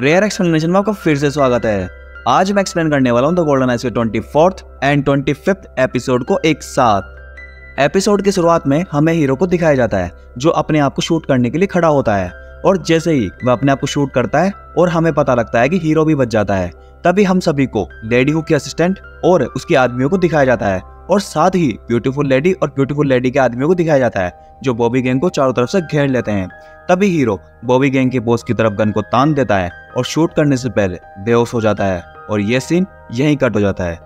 Rare explanation में आपका फिर से स्वागत है। आज मैं एक्सप्लेन करने वाला हूं द गोल्डन आइज के 24th एंड 25th एपिसोड को एक साथ। एपिसोड की शुरुआत में हमें हीरो को दिखाया जाता है जो अपने आप को शूट करने के लिए खड़ा होता है, और जैसे ही वह अपने आप को शूट करता है और हमें पता लगता है कि हीरो भी बच जाता है, तभी हम सभी को लेडी हुक की असिस्टेंट और उसके आदमियों को दिखाया जाता है, और साथ ही ब्यूटीफुल लेडी और ब्यूटीफुल लेडी के आदमियों को दिखाया जाता है जो बॉबी गैंग को चारों तरफ से घेर लेते हैं। तभी हीरो बॉबी गैंग के बॉस की तरफ गन को तान देता है और शूट करने से पहले बेहोश हो जाता है, और यह सीन यहीं कट हो जाता है।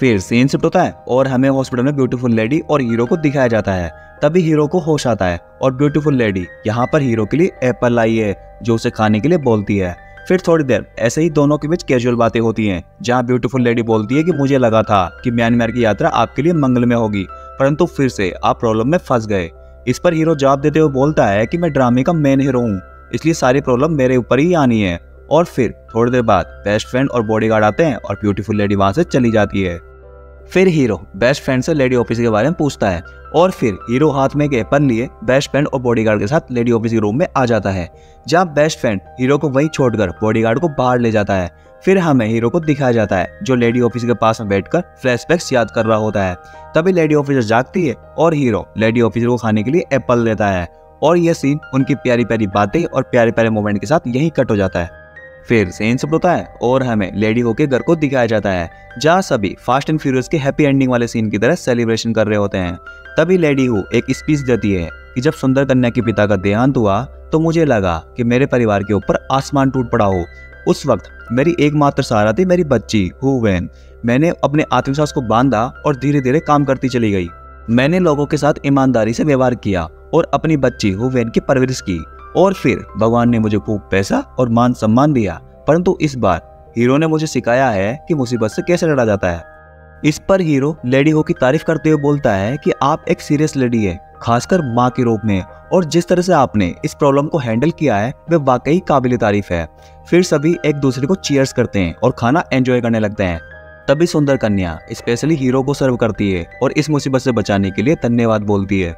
फिर सीन शिफ्ट होता है और हमें हॉस्पिटल में ब्यूटीफुल लेडी और हीरो को दिखाया जाता है। तभी हीरो को होश आता है और ब्यूटीफुल लेडी यहाँ पर हीरो के लिए एप्पल लाई है जो उसे खाने के लिए बोलती है। फिर थोड़ी देर ऐसे ही दोनों के बीच कैजुअल बातें होती हैं, जहां ब्यूटीफुल लेडी बोलती है कि मुझे लगा था कि म्यांमार की यात्रा आपके लिए मंगलमय होगी, परंतु फिर से आप प्रॉब्लम में फंस गए। इस पर हीरो जवाब देते हुए बोलता है कि मैं ड्रामे का मेन हीरो हूँ, इसलिए सारी प्रॉब्लम मेरे ऊपर ही आनी है। और फिर थोड़ी देर बाद बेस्ट फ्रेंड और बॉडीगार्ड आते हैं और ब्यूटीफुल लेडी वहाँ से चली जाती है। फिर हीरो बेस्ट फ्रेंड से लेडी ऑफिसर के बारे में पूछता है, और फिर हीरो हाथ में एक एप्पल लिए बेस्ट फ्रेंड और बॉडीगार्ड के साथ लेडी ऑफिसर के रूम में आ जाता है, जहां बेस्ट फ्रेंड हीरो को वहीं छोड़कर बॉडीगार्ड को बाहर ले जाता है। फिर हमें हीरो को दिखाया जाता है जो लेडी ऑफिसर के पास में बैठकर फ्लैशबैक्स याद कर रहा होता है। तभी लेडी ऑफिसर जागती है और हीरो लेडी ऑफिसर को खाने के लिए एप्पल देता है, और यह सीन उनकी प्यारी प्यारी बातें और प्यारे प्यारे मोमेंट के साथ यहीं कट हो जाता है। फिर सीन शिफ्ट होता है और हमें लेडी हो के घर को दिखाया जाता है, जहाँ सभी फास्ट एंड फ्यूरियस के हैप्पी एंडिंग वाले सीन की तरह सेलिब्रेशन कर रहे होते हैं। तभी लेडी हो एक स्पीच देती है कि जब सुंदर कन्या के पिता का देहांत हुआ तो मुझे लगा कि मेरे परिवार के ऊपर आसमान टूट पड़ा हो। उस वक्त मेरी एकमात्र सहारा थी मेरी बच्ची हुवेन। मैंने अपने आत्मविश्वास को बांधा और धीरे धीरे काम करती चली गई। मैंने लोगों के साथ ईमानदारी से व्यवहार किया और अपनी बच्ची हुवेन की परवरिश की, और फिर भगवान ने मुझे खूब पैसा और मान सम्मान दिया, परंतु इस बार हीरो ने मुझे सिखाया है कि मुसीबत से कैसे लड़ा जाता है। इस पर हीरो लेडी हो की तारीफ करते हुए बोलता है कि आप एक सीरियस लेडी है, खासकर माँ के रूप में, और जिस तरह से आपने इस प्रॉब्लम को हैंडल किया है वह वाकई काबिल तारीफ है। फिर सभी एक दूसरे को चीयर्स करते हैं और खाना एंजॉय करने लगते हैं। तभी सुंदर कन्या स्पेशली हीरो को सर्व करती है और इस मुसीबत से बचाने के लिए धन्यवाद बोलती है।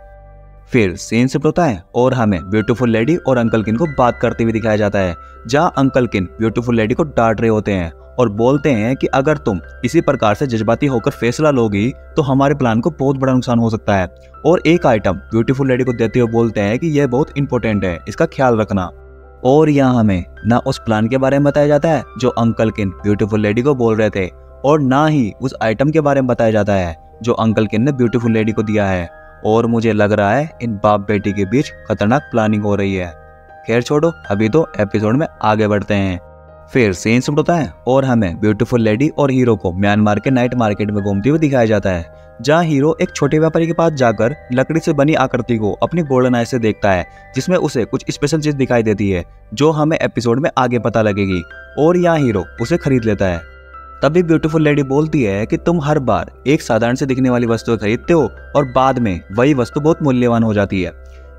फिर सीन शिफ्ट होता है और हमें ब्यूटीफुल लेडी और अंकल किन को बात करते हुए दिखाया जाता है, जहां अंकल किन ब्यूटीफुल लेडी को डांट रहे होते हैं और बोलते हैं कि अगर तुम इसी प्रकार से जज्बाती होकर फैसला लोगी तो हमारे प्लान को बहुत बड़ा नुकसान हो सकता है, और एक आइटम ब्यूटीफुल लेडी को देते हुए बोलते हैं कि यह बहुत इंपॉर्टेंट है, इसका ख्याल रखना। और यहाँ हमें ना उस प्लान के बारे में बताया जाता है जो अंकल किन ब्यूटीफुल लेडी को बोल रहे थे, और ना ही उस आइटम के बारे में बताया जाता है जो अंकल किन ने ब्यूटीफुल लेडी को दिया है। और मुझे लग रहा है इन बाप बेटी के बीच खतरनाक प्लानिंग हो रही है। खैर छोड़ो, अभी तो एपिसोड में आगे बढ़ते हैं। फिर सीन शिफ्ट होता है और हमें ब्यूटीफुल लेडी और हीरो को म्यांमार के नाइट मार्केट में घूमते हुए दिखाया जाता है, जहां हीरो एक छोटे व्यापारी के पास जाकर लकड़ी से बनी आकृति को अपनी गोल्डन आइज से देखता है, जिसमें उसे कुछ स्पेशल चीज दिखाई देती है जो हमें एपिसोड में आगे पता लगेगी, और यहाँ हीरो उसे खरीद लेता है। तभी ब्यूटीफुल लेडी बोलती है कि तुम हर बार एक साधारण से दिखने वाली वस्तु खरीदते हो और बाद में वही वस्तु बहुत मूल्यवान हो जाती है।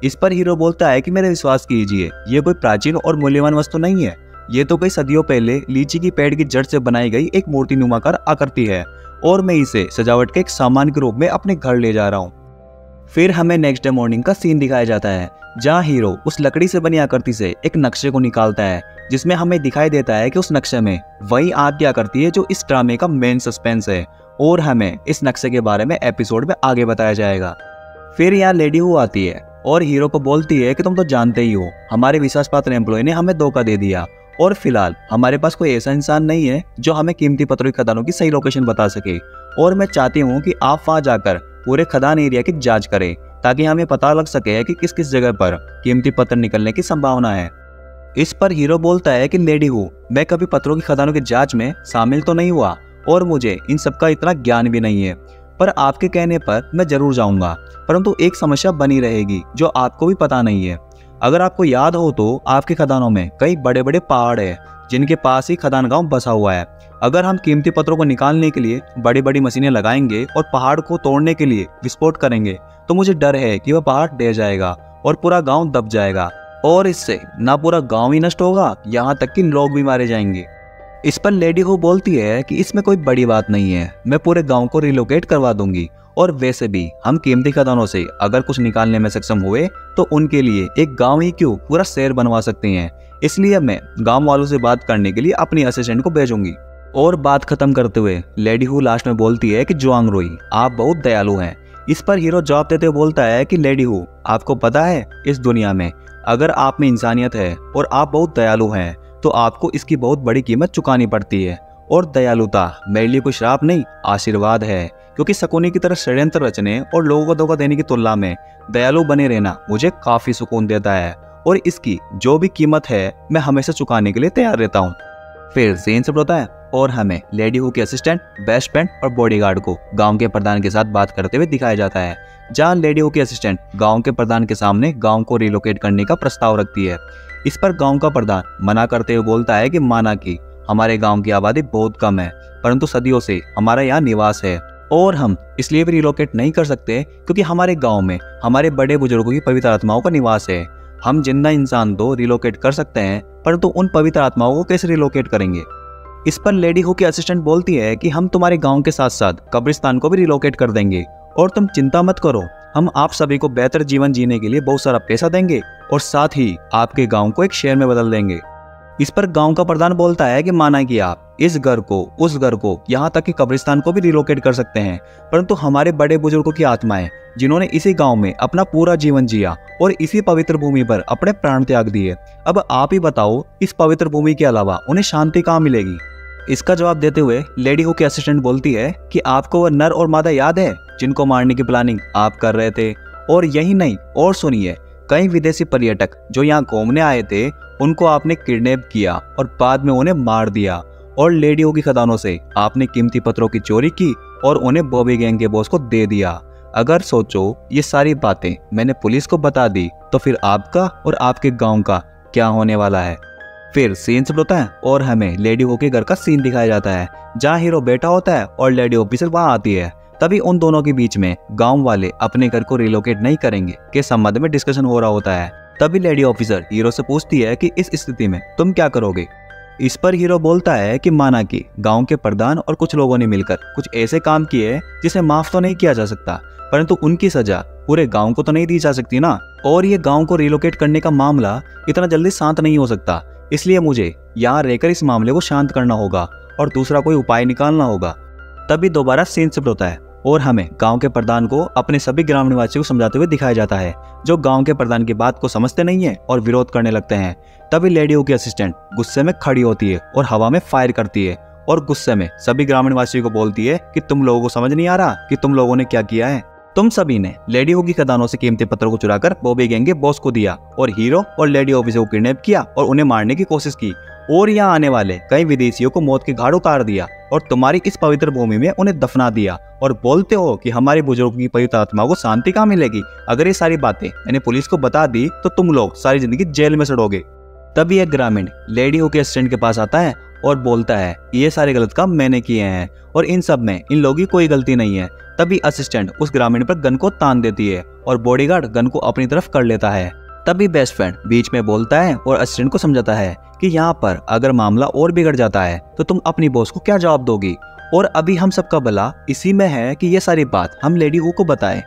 इस पर हीरो बोलता है कि मेरे विश्वास कीजिए, ये कोई प्राचीन और मूल्यवान वस्तु नहीं है, ये तो कई सदियों पहले लीची की पेड़ की जड़ से बनाई गई एक मूर्ति नुमाकार आकृति है, और मैं इसे सजावट के एक सामान के रूप में अपने घर ले जा रहा हूँ। फिर हमें नेक्स्ट डे मॉर्निंग का सीन दिखाया जाता है, जहाँ हीरो उस लकड़ी से बनी आकृति से एक नक्शे को निकालता है, जिसमें हमें दिखाई देता है कि उस नक्शे में वही आत्या करती है जो इस ड्रामे का मेन सस्पेंस है, और हमें इस नक्शे के बारे में एपिसोड में आगे बताया जाएगा। फिर यहाँ लेडी हु आती है और हीरो को बोलती है कि तुम तो जानते ही हो हमारे विश्वास पात्र एम्प्लॉय ने हमें धोखा दे दिया, और फिलहाल हमारे पास कोई ऐसा इंसान नहीं है जो हमें कीमती पत्रों की खदानों की सही लोकेशन बता सके, और मैं चाहती हूँ कि आप वहाँ जाकर पूरे खदान एरिया की जाँच करें ताकि हमें पता लग सके कि किस किस जगह पर कीमती पत्थर निकलने की संभावना है। इस पर हीरो बोलता है कि लेडी हूँ, मैं कभी पत्थरों की खदानों की जांच में शामिल तो नहीं हुआ और मुझे इन सब का इतना ज्ञान भी नहीं है, पर आपके कहने पर मैं जरूर जाऊँगा, परंतु एक समस्या बनी रहेगी जो आपको भी पता नहीं है। अगर आपको याद हो तो आपके खदानों में कई बड़े बड़े पहाड़ है जिनके पास ही खदान गाँव बसा हुआ है। अगर हम कीमती पत्थरों को निकालने के लिए बड़ी बड़ी मशीनें लगाएंगे और पहाड़ को तोड़ने के लिए विस्फोट करेंगे तो मुझे डर है कि वह पहाड़ ढह जाएगा और पूरा गांव दब जाएगा, और इससे ना पूरा गांव ही नष्ट होगा, यहाँ तक कि लोग भी मारे जाएंगे। इस पर लेडी हो बोलती है कि इसमें कोई बड़ी बात नहीं है, मैं पूरे गांव को रिलोकेट करवा दूंगी और वैसे भी हम कीमती खदानों से अगर कुछ निकालने में सक्षम हुए तो उनके लिए एक गांव ही क्यों पूरा शहर बनवा सकते हैं। इसलिए अब मैं गांव वालों से बात करने के लिए अपनी असिस्टेंट को भेजूंगी। और बात खत्म करते हुए लेडी हु लास्ट में बोलती है कि जुआंग रुई आप बहुत दयालु हैं। इस पर हीरो जवाब देते हुए बोलता है कि लेडी हु आपको पता है इस दुनिया में अगर आप में इंसानियत है और आप बहुत दयालु हैं तो आपको इसकी बहुत बड़ी कीमत चुकानी पड़ती है। और दयालुता मेरे लिए कोई श्राप नहीं आशीर्वाद है, क्योंकि सकोनी की तरह षड्यंत्र रचने और लोगों को धोखा देने की तुलना में दयालु बने रहना मुझे काफी सुकून देता है और इसकी जो भी कीमत है मैं हमेशा चुकाने के लिए तैयार रहता हूँ। फिर सेन सब रोता है और हमें लेडी हु के असिस्टेंट, बेस्ट फ्रेंड और बॉडीगार्ड को गांव के प्रधान के साथ बात करते हुए दिखाया जाता है, जहां लेडी हु के असिस्टेंट गांव के प्रधान के सामने गांव को रिलोकेट करने का प्रस्ताव रखती है। इस पर गांव का प्रधान मना करते हुए बोलता है कि माना कि हमारे गांव की आबादी बहुत कम है परंतु सदियों से हमारा यहाँ निवास है और हम इसलिए भी रिलोकेट नहीं कर सकते क्योंकि हमारे गाँव में हमारे बड़े बुजुर्गों की पवित्र आत्माओं का निवास है। हम जिंदा इंसान तो रिलोकेट कर सकते हैं परंतु उन पवित्र आत्माओं को कैसे रिलोकेट करेंगे। इस पर लेडी हु की असिस्टेंट बोलती है कि हम तुम्हारे गांव के साथ साथ कब्रिस्तान को भी रिलोकेट कर देंगे और तुम चिंता मत करो, हम आप सभी को बेहतर जीवन जीने के लिए बहुत सारा पैसा देंगे और साथ ही आपके गांव को एक शहर में बदल देंगे। इस पर गांव का प्रधान बोलता है कि माना कि आप इस घर को, उस घर को, यहाँ तक कि कब्रिस्तान को भी रिलोकेट कर सकते हैं परंतु हमारे बड़े बुजुर्गों की आत्माएं जिन्होंने इसी गांव में अपना पूरा जीवन जिया और इसी पवित्र भूमि पर अपने प्राण त्याग दिए, अब आप ही बताओ इस पवित्र भूमि के अलावा उन्हें शांति कहाँ मिलेगी। इसका जवाब देते हुए लेडी हु के असिस्टेंट बोलती है कि आपको वह नर और मादा याद है जिनको मारने की प्लानिंग आप कर रहे थे, और यही नहीं और सुनिए कई विदेशी पर्यटक जो यहाँ घूमने आए थे उनको आपने किडनैप किया और बाद में उन्हें मार दिया, और लेडी हु की खदानों से आपने कीमती पत्थरों की चोरी की और उन्हें बॉबी गैंग के बॉस को दे दिया। अगर सोचो ये सारी बातें मैंने पुलिस को बता दी तो फिर आपका और आपके गांव का क्या होने वाला है। फिर सीन सब होता है और हमें लेडी हु के घर का सीन दिखाया जाता है, जहां हीरो बेटा होता है और लेडी ऑफिसर वहां आती है। तभी उन दोनों के बीच में गांव वाले अपने घर को रिलोकेट नहीं करेंगे के संबंध में डिस्कशन हो रहा होता है। तभी लेडी ऑफिसर हीरो से पूछती है कि इस स्थिति में तुम क्या करोगे। इस पर हीरो बोलता है कि माना कि गांव के प्रधान और कुछ लोगों ने मिलकर कुछ ऐसे काम किए जिसे माफ तो नहीं किया जा सकता परंतु उनकी सजा पूरे गांव को तो नहीं दी जा सकती ना, और ये गांव को रिलोकेट करने का मामला इतना जल्दी शांत नहीं हो सकता, इसलिए मुझे यहाँ रहकर इस मामले को शांत करना होगा और दूसरा कोई उपाय निकालना होगा। तभी दोबारा सीन शिफ्ट होता है और हमें गांव के प्रधान को अपने सभी ग्राम निवासियों को समझाते हुए दिखाया जाता है, जो गांव के प्रधान की बात को समझते नहीं है और विरोध करने लगते हैं। तभी लेडी हु की असिस्टेंट गुस्से में खड़ी होती है और हवा में फायर करती है और गुस्से में सभी ग्राम निवासियों को बोलती है कि तुम लोगों को समझ नहीं आ रहा कि तुम लोगों ने क्या किया है। तुम सभी ने लेडी हु की खदानों से कीमती पत्थरों को चुराकर बॉबी गैंग के बॉस को दिया और हीरो और लेडी ऑफिसर को किडनैप किया और उन्हें मारने की कोशिश की और यहाँ आने वाले कई विदेशियों को मौत के घाट उतार दिया और तुम्हारी इस पवित्र भूमि में उन्हें दफना दिया, और बोलते हो कि हमारे बुजुर्गों की पवित्र आत्मा को शांति कहाँ मिलेगी। अगर ये सारी बातें मैंने पुलिस को बता दी तो तुम लोग सारी जिंदगी जेल में सड़ोगे। तभी एक ग्रामीण लेडी हु के असिस्टेंट के पास आता है और बोलता है ये सारे गलत काम मैंने किए हैं और इन सब में इन लोगों की कोई गलती नहीं है। तभी असिस्टेंट उस ग्रामीण पर गन को तान देती है और बॉडीगार्ड गन को अपनी तरफ कर लेता है। तभी बेस्ट फ्रेंड बीच में बोलता है और असिस्टेंट को समझाता है कि यहाँ पर अगर मामला और बिगड़ जाता है तो तुम अपनी बॉस को क्या जवाब दोगी, और अभी हम सबका भला इसी में है कि ये सारी बात हम लेडी हु को बताएं।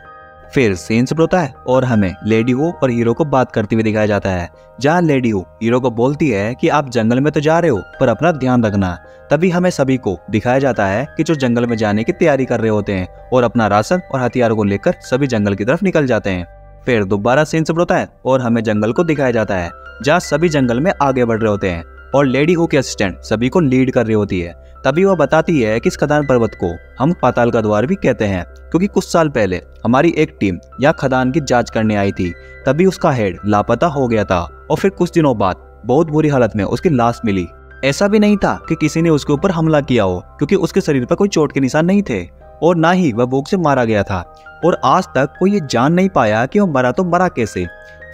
फिर सीन सब होता है और हमें लेडी हु और हीरो को बात करते हुए दिखाया जाता है, जहाँ लेडी हु हीरो को बोलती है कि आप जंगल में तो जा रहे हो पर अपना ध्यान रखना। तभी हमें सभी को दिखाया जाता है कि जो जंगल में जाने की तैयारी कर रहे होते हैं और अपना राशन और हथियारों को लेकर सभी जंगल की तरफ निकल जाते हैं। फिर दोबारा सीन सब होता है और हमें जंगल को दिखाया जाता है, जहाँ सभी जंगल में आगे बढ़ रहे होते हैं और लेडी हु की असिस्टेंट सभी को लीड कर रही होती है। तभी वह बताती है कि इस खदान पर्वत को हम पाताल का द्वार भी कहते हैं, क्योंकि कुछ साल पहले हमारी एक टीम यहाँ खदान की जांच करने आई थी, तभी उसका हेड लापता हो गया था और फिर कुछ दिनों बाद बहुत बुरी हालत में उसकी लाश मिली। ऐसा भी नहीं था कि किसी ने उसके ऊपर हमला किया हो, क्योंकि उसके शरीर पर कोई चोट के निशान नहीं थे और ना ही वह भूख से मारा गया था, और आज तक कोई ये जान नहीं पाया कि वह मरा तो मरा कैसे।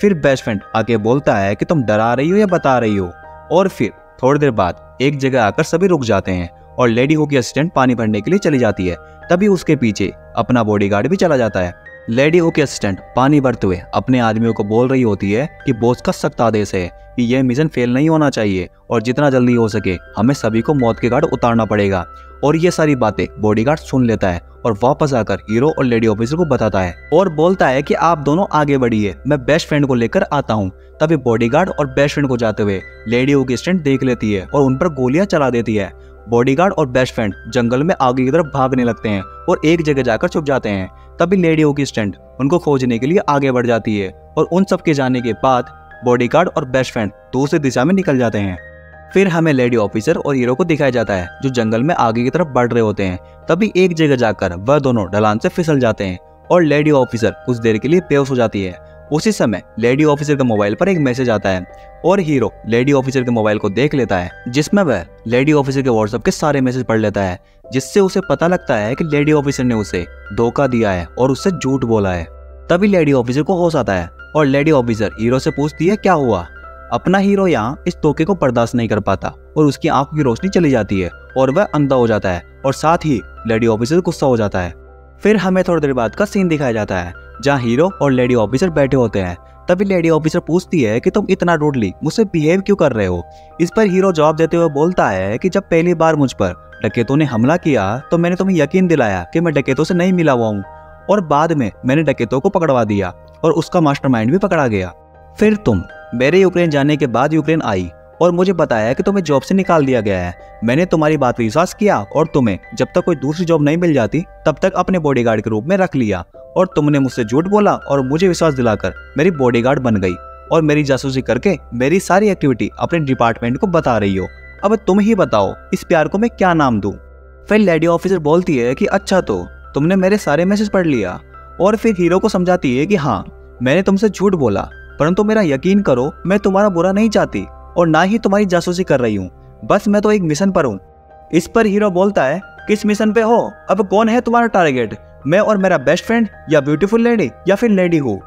फिर बेस्ट फ्रेंड आके बोलता है कि तुम डरा रही हो या बता रही हो, और फिर थोड़ी देर बाद एक जगह आकर सभी रुक जाते हैं और लेडी हु की असिस्टेंट पानी भरने के लिए चली जाती है। तभी उसके पीछे अपना बॉडीगार्ड भी चला जाता है, लेडी ओके असिस्टेंट पानी भरते हुए अपने आदमियों को बोल रही होती है कि बॉस का सख्त आदेश है कि यह मिशन फेल नहीं होना चाहिए और जितना जल्दी हो सके हमें सभी को मौत के घाट उतारना पड़ेगा। और ये सारी बातें बॉडीगार्ड सुन लेता है और वापस आकर हीरो और लेडी ऑफिसर को बताता है और बोलता है कि आप दोनों आगे बढ़िए, मैं बेस्ट फ्रेंड को लेकर आता हूँ। तभी बॉडीगार्ड और बेस्ट फ्रेंड को जाते हुए लेडी ओके असिस्टेंट देख लेती है और उन पर गोलियां चला देती है। बॉडीगार्ड और बेस्ट फ्रेंड जंगल में आगे की तरफ भागने लगते हैं और एक जगह जाकर छुप जाते हैं। तभी लेडी ओके असिस्टेंट उनको खोजने के लिए आगे बढ़ जाती है और उन सबके जाने के बाद बॉडीगार्ड और बेस्ट फ्रेंड दूसरी दिशा में निकल जाते हैं। फिर हमें लेडी ऑफिसर और हीरो को दिखाया जाता है जो जंगल में आगे की तरफ बढ़ रहे होते हैं। तभी एक जगह जाकर वह दोनों ढलान से फिसल जाते हैं और लेडी ऑफिसर कुछ देर के लिए बेहोश हो जाती है। उसी समय लेडी ऑफिसर के मोबाइल पर एक मैसेज आता है और हीरो लेडी ऑफिसर के मोबाइल को देख लेता है जिसमें वह लेडी ऑफिसर के व्हाट्सएप के सारे मैसेज पढ़ लेता है, जिससे उसे पता लगता है कि लेडी ऑफिसर ने उसे धोखा दिया है और उससे झूठ बोला है। तभी लेडी ऑफिसर को होश आता है और लेडी ऑफिसर हीरो से पूछती है क्या हुआ। अपना हीरो यहाँ इस धोखे को बर्दाश्त नहीं कर पाता और उसकी आंखों की रोशनी चली जाती है और वह अंधा हो जाता है और साथ ही लेडी ऑफिसर गुस्सा हो जाता है। फिर हमें थोड़ी देर बाद का सीन दिखाया जाता है जहाँ हीरो और लेडी ऑफिसर बैठे होते हैं। तभी लेडी ऑफिसर पूछती है कि तुम इतना रूडली मुझसे बिहेव क्यों कर रहे हो। इस पर हीरो जवाब देते हुए बोलता है कि जब पहली बार मुझ पर डकैतों ने हमला किया तो मैंने तुम्हें यकीन दिलाया कि मैं डकैतों से नहीं मिला हुआ हूँ और बाद में मैंने डकैतों को पकड़वा दिया और उसका मास्टरमाइंड भी पकड़ा गया। फिर तुम मेरे यूक्रेन जाने के बाद यूक्रेन आई और मुझे बताया कि तुम्हें जॉब से निकाल दिया गया है। मैंने तुम्हारी बात पर विश्वास किया और तुम्हें जब तक कोई दूसरी जॉब नहीं मिल जाती तब तक अपने बॉडीगार्ड के रूप में रख लिया और तुमने मुझसे झूठ बोला और मुझे विश्वास दिलाकर मेरी बॉडीगार्ड बन गई और मेरी जासूसी करके मेरी सारी एक्टिविटी अपने डिपार्टमेंट को बता रही हो। अब तुम ही बताओ इस प्यार को मैं क्या नाम दूँ। फिर लेडी ऑफिसर बोलती है कि अच्छा तो तुमने मेरे सारे मैसेज पढ़ लिया। और फिर हीरो को समझाती है कि हाँ मैंने तुमसे झूठ बोला, परंतु मेरा यकीन करो मैं तुम्हारा बुरा नहीं चाहती और ना ही तुम्हारी जासूसी कर रही हूँ, बस मैं तो एक मिशन पर हूँ। इस पर हीरो बोलता है किस मिशन पे हो, अब कौन है तुम्हारा टारगेट, मैं और मेरा बेस्ट फ्रेंड या ब्यूटीफुल लेडी या फिर लेडी हो।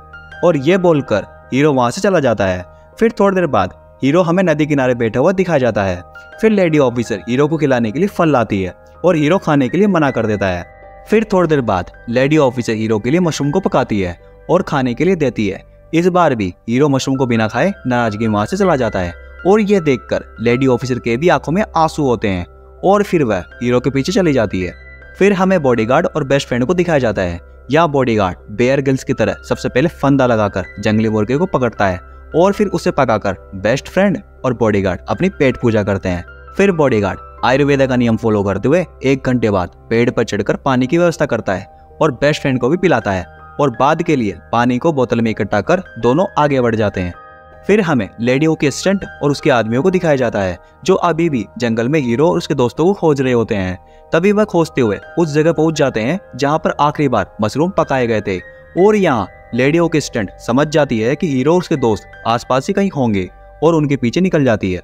और ये बोलकर हीरो वहाँ से चला जाता है। फिर थोड़ी देर बाद हीरो हमें नदी किनारे बैठा हुआ दिखाया जाता है। फिर लेडी ऑफिसर हीरो को खिलाने के लिए फल लाती है और हीरो खाने के लिए मना कर देता है। फिर थोड़ी देर बाद लेडी ऑफिसर हीरो के लिए मशरूम को पकाती है और खाने के लिए देती है। इस बार भी हीरो मशरूम को बिना खाए नाराजगी वहाँ से चला जाता है और यह देखकर लेडी ऑफिसर के भी आंखों में आंसू होते हैं और फिर वह हीरो के पीछे चली जाती है। फिर हमें बॉडीगार्ड और बेस्ट फ्रेंड को दिखाया जाता है। यह बॉडीगार्ड बेयर ग्रिल्स की तरह सबसे पहले फंदा लगाकर जंगली मुर्गे को पकड़ता है और फिर उसे पकाकर बेस्ट फ्रेंड और बॉडीगार्ड अपनी पेट पूजा करते हैं। फिर बॉडीगार्ड आयुर्वेदा का नियम फॉलो करते हुए 1 घंटे बाद पेड़ पर चढ़कर पानी की व्यवस्था करता है और बेस्ट फ्रेंड को भी पिलाता है और बाद के लिए पानी को बोतल में इकट्ठा कर दोनों आगे बढ़ जाते हैं। फिर हमें लेडी ओके असिस्टेंट और उसके आदमियों को दिखाया जाता है जो अभी भी जंगल में हीरो और उसके दोस्तों को खोज रहे होते हैं। तभी वह खोजते हुए उस जगह पहुंच जाते हैं जहां पर आखिरी बार मशरूम पकाए गए थे और यहाँ लेडी ओके असिस्टेंट समझ जाती है कि हीरो और उसके दोस्त आसपास ही कहीं होंगे और उनके पीछे निकल जाती है।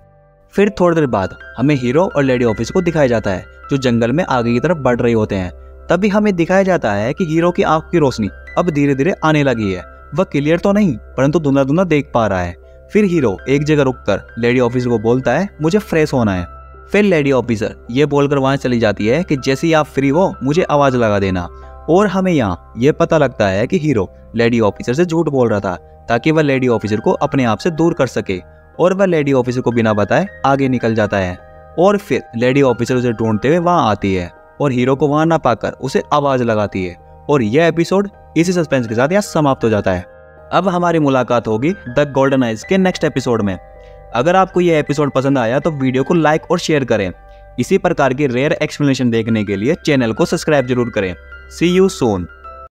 फिर थोड़ी देर बाद हमें हीरो और लेडी ऑफिसर को दिखाया जाता है जो जंगल में आगे की तरफ बढ़ रहे होते हैं। तभी हमें दिखाया जाता है कि हीरो की आंख की रोशनी अब धीरे धीरे आने लगी है। वह क्लियर तो नहीं परंतु धुंधला धुंधला देख पा रहा है। फिर हीरो एक जगह रुककर लेडी ऑफिसर को बोलता है मुझे फ्रेश होना है। फिर लेडी ऑफिसर ये बोलकर वहाँ चली जाती है कि जैसे ही आप फ्री हो मुझे आवाज़ लगा देना। और हमें यहाँ ये पता लगता है कि हीरो लेडी ऑफिसर से झूठ बोल रहा था ताकि वह लेडी ऑफिसर को अपने आप से दूर कर सके और वह लेडी ऑफिसर को बिना बताए आगे निकल जाता है। और फिर लेडी ऑफिसर उसे ढूंढते हुए वहाँ आती है और हीरो को वहाँ ना पाकर उसे आवाज़ लगाती है। और यह एपिसोड इसी सस्पेंस के साथ यहाँ समाप्त हो जाता है। अब हमारी मुलाकात होगी द गोल्डन आइज के नेक्स्ट एपिसोड में। अगर आपको यह एपिसोड पसंद आया तो वीडियो को लाइक और शेयर करें। इसी प्रकार की रेयर एक्सप्लेनेशन देखने के लिए चैनल को सब्सक्राइब जरूर करें। See you soon.